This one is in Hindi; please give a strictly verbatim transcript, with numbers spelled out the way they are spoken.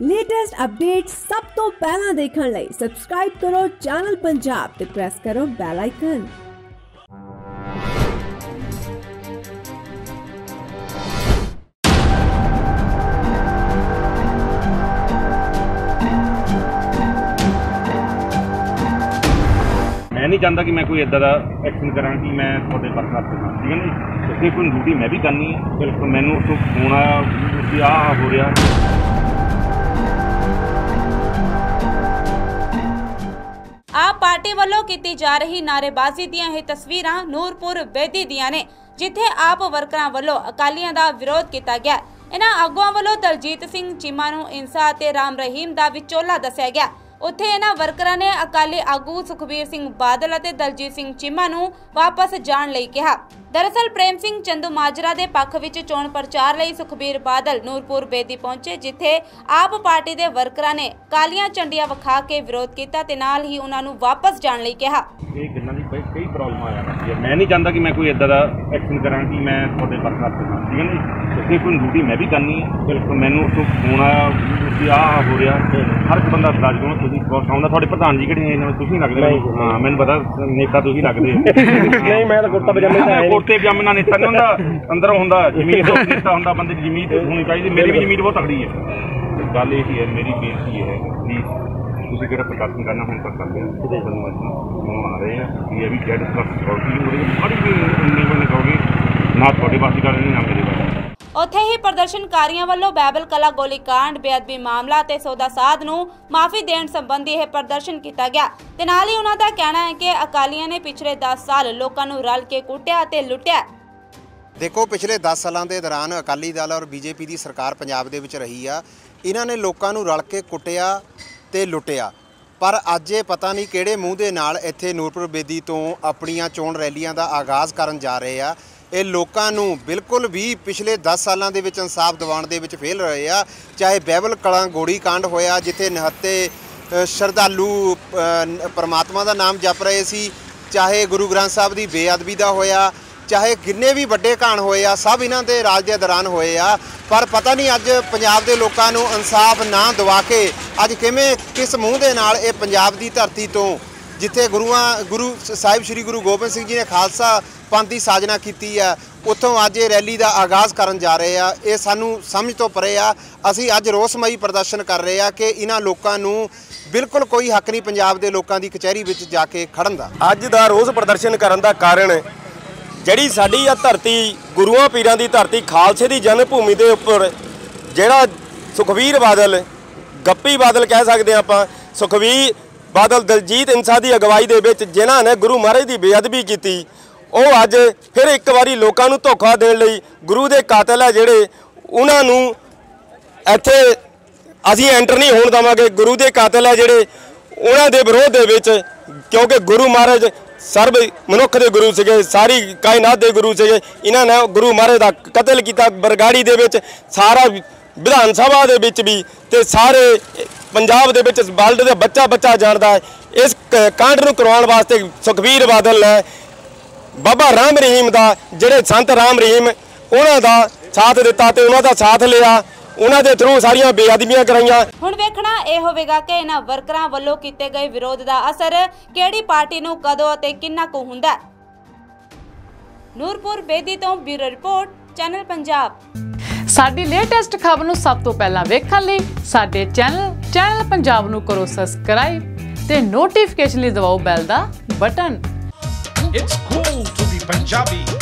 लेटेस्ट अपडेट सब तो पहला देखने लई सबसक्राइब करो चैनल पंजाब ते प्रेस करो बेल आइकन। मैं नहीं चाहता कि मैं कोई इदा का एक्शन करा कि मैं थोड़े बस कर सका, ठीक है जी। उसकी कोई ड्यूटी मैं भी करनी है, बिल्कुल। मैंने उसको फोन आया कि आ हो रहा। आप पार्टी वालों की जा रही नारेबाजी दियां यह तस्वीरां नूरपुर बेदी दियां ने, जिथे आप वर्करां वालों अकालियां दा विरोध किया गया। इन्हां आगुआं वालों दलजीत सिंह चीमा नूं इंसा ते राम रहीम दा विचोला दस्या गया। उत्थे इन्हां वर्करां ने अकाली आगू सुखबीर सिंह बादल अते दलजीत सिंह चीमा नूं वापस जाण लई कहा। दरअसल प्रेम सिंह चंदूमाजरा दे पक्ष विच चोण प्रचार लई सुखबीर बादल नूरपुर बेदी पहुंचे, जिथे आप पार्टी दे वर्करां ने कालियां झंडियां विखा के विरोध किया ते नाल ही उन्हां नूं वापस जाण लई कहा। कई प्रॉब्लम आ जाती है। मैं नहीं चाहता कि मैं कोई इदा का एक्शन करा कि मैं थोड़े बस कर सका, ठीक है जी। उसकी कोई ड्यूटी मैं भी करनी है, बिल्कुल। मैंने उसको फोन आया कि आ हो रहा। हर एक बंदा दस जो बहुत सामना थोड़े प्रधान जी कितने लगते हो। हाँ, मैं पता नेता तुम लगते नहीं। मैं कुर्ता पजामा कुर्ते पजामे नेता नहीं होंगे, अंदर होंगे जमीन नेता होंगे। बंदे की जमीन होनी चाहिए। मेरी भी जमीन बहुत तगड़ी है। गल यही है, मेरी बेनती है प्लीज तुम जो प्रदर्शन करना हम कर सकते हैं। बदमाशों आ रहे हैं कि अभी डेढ़ लाख सिक्योरिटी हो रही है। बड़ी भी नहीं कहोगे ना, थोड़े पास कर रही ना मेरे पास। उत्थे ही प्रदर्शनकारियों वालों बैबल कला गोलीकांड बेअदबी मामला ते सौदा साध नूं माफ़ी देण संबंधी यह प्रदर्शन किया गया। ते नाल ही उन्हां दा कहना है कि अकालियां ने पिछले दस साल लोकां नूं रल के कुटिया ते लुटिया। देखो, पिछले दस सालों के दौरान अकाली दल और बीजेपी की सरकार पंजाब दे विच रही आ। इन्हां ने लोकां नूं रल के कुटिया ते लुटिया, पर अज ये पता नहीं किहड़े मूँह दे नाल इत्थे नूरपुर बेदी तो अपनियां चोण रैलियां दा आगाज़ करन जा रहे आ। ये लोकां नूं बिल्कुल भी पिछले दस सालां दे विच इंसाफ दिवाउण दे विच फेल रहे आ। चाहे बैबल कला गोड़ी कांड होया, जिथे निहत्ते श्रद्धालू परमात्मा दा नाम जप रहे सी, चाहे गुरु ग्रंथ साहब दी बेअदबी दा होया, चाहे किन्ने भी वड्डे कांड होए आ, सब इन्हां दे राज दे दौरान होए आ। पर पता नहीं अज पंजाब दे लोकां नूं इंसाफ ना दवा के अज किवें किस मूँह दे नाल ये पंजाब दी धरती तो, जिथे गुरुआं गुरु साहिब श्री गुरु गोबिंद सिंह जी ने खालसा पंथ की साजना की है, उतों अज ये रैली का आगाज़ करन जा रहे आ। ये सानूं समझ तो परे आ। असीं अज रोसमई प्रदर्शन कर रहे आ कि इन्हां लोकां नूं बिल्कुल कोई हक नहीं पंजाब दे लोकां दी कचहरी विच जाके खड़न दा। अज दा रोस प्रदर्शन करन दा कारण जिहड़ी साडी आ धरती गुरुआं पीरां दी धरती खालसे दी जन्म भूमि दे उपर जिहड़ा सुखबीर बादल गप्पी बादल कह सकदे आपां, सुखबीर बादल दलजीत इंसा दी अगवाई दे विच जिन्हां ने गुरु महाराज दी बेअदबी कीती, ਉਹ ਅੱਜ ਫਿਰ ਇੱਕ ਵਾਰੀ ਲੋਕਾਂ ਨੂੰ ਧੋਖਾ ਦੇਣ ਲਈ ਗੁਰੂ ਦੇ ਕਾਤਲ ਆ ਜਿਹੜੇ ਉਹਨਾਂ ਨੂੰ ਇੱਥੇ ਅਸੀਂ ਐਂਟਰ ਨਹੀਂ ਹੋਣ ਦੇਵਾਂਗੇ। ਗੁਰੂ ਦੇ ਕਾਤਲ ਆ ਜਿਹੜੇ ਉਹਨਾਂ ਦੇ ਵਿਰੋਧ ਦੇ ਵਿੱਚ, ਕਿਉਂਕਿ ਗੁਰੂ ਮਹਾਰਾਜ ਸਰਬ ਮਨੁੱਖ ਦੇ ਗੁਰੂ ਸੀਗੇ, ਸਾਰੀ ਕਾਇਨਾਤ ਦੇ ਗੁਰੂ ਸੀਗੇ। ਇਹਨਾਂ ਨੇ ਗੁਰੂ ਮਹਾਰਾਜ ਦਾ ਕਤਲ ਕੀਤਾ ਬਰਗਾੜੀ ਦੇ ਵਿੱਚ, ਸਾਰਾ ਵਿਧਾਨ ਸਭਾ ਦੇ ਵਿੱਚ ਵੀ, ਤੇ ਸਾਰੇ ਪੰਜਾਬ ਦੇ ਵਿੱਚ ਵਰਲਡ ਦੇ ਬੱਚਾ ਬੱਚਾ ਜਾਣਦਾ ਹੈ। ਇਸ ਕਾਂਡ ਨੂੰ ਕਰਵਾਉਣ ਵਾਸਤੇ ਸੁਖਬੀਰ ਬਾਦਲ ਨੇ बाबा राम रहीम का जोड़े संत राम रहीम उन्हों का साथ दिता, उन्हों का साथ लिया, उन्हों के थ्रू सारिया बेअदबियां कराइया। हुण वेखना यह होगा कि इन्हां वर्करां वल्लों कीते गए विरोध का असर किहड़ी पार्टी नूं कदों ते किन्ना कु हुंदा। नूरपुर बेदी तो ब्यूरो रिपोर्ट चैनल पंजाब। साडी लेटेस्ट खबर नूं सब तो पहला वेखण लई साडे चैनल चैनल पंजाब नूं करो सबसक्राइब ते नोटिफिकेशन लई दबाओ बैल दा button. It's cool to be Punjabi.